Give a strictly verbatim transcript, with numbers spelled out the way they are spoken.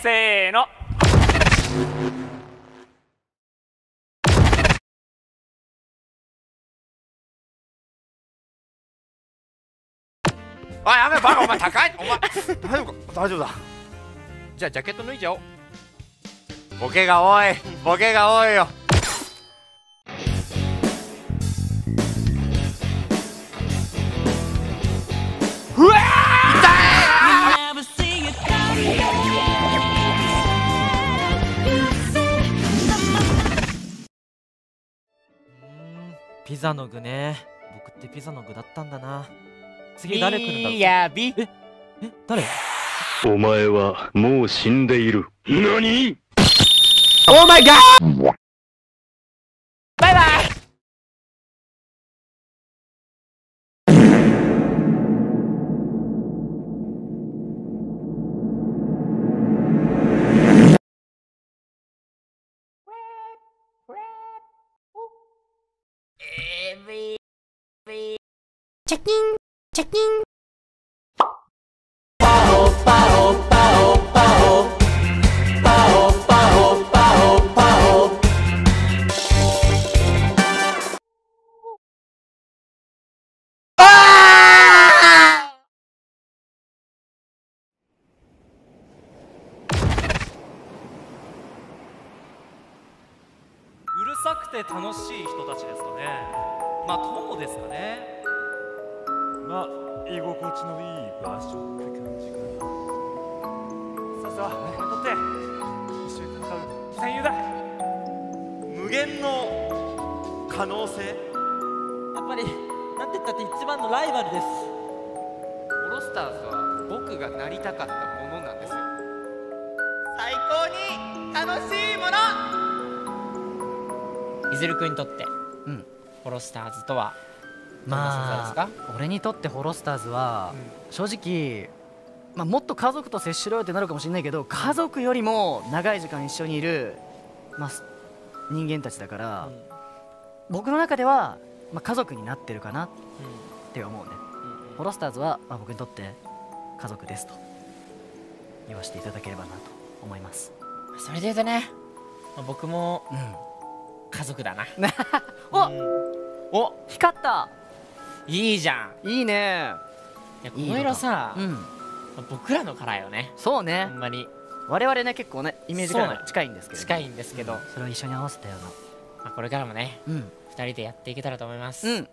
せーの。あ、やべえ、バカ、お前高い、お前大丈夫か、大丈夫だ。じゃあジャケット脱いじゃおう。ボケが多い、ボケが多いよ。うわあ、痛い。ピザの具ね、僕ってピザの具だったんだな。次誰来るんだろう。いやび。え、え、誰？お前はもう死んでいる。何？オーマイガー！バイバイ。チャキンチャキン。楽しい人たちですかね。まあ友ですかね。まあ居心地のいい場所って感じかな。さあさあ、取って一緒に戦う戦友だ。無限の可能性。やっぱりなんて言ったって一番のライバルです。オロスターズは僕がなりたかったものなんですよ。最高に楽しいもの。いずるくんにとって、うん、ホロスターズとはどんな存在ですか？まあ、俺にとってホロスターズは、うん、正直、まあ、もっと家族と接しろよってなるかもしれないけど、家族よりも長い時間一緒にいる、まあ、人間たちだから、うん、僕の中では、まあ、家族になってるかなって思うね。うん、ホロスターズは、まあ、僕にとって家族ですと言わせていただければなと思います。それで言うとね、まあ、僕も、うん、家族だな。お、お、光った。いいじゃん。いいね。この色さ、僕らのカラーよね。そうね。ほんまに。我々ね、結構ね、イメージが近いんですけど。近いんですけど。それを一緒に合わせたような。これからもね、二人でやっていけたらと思います。うん。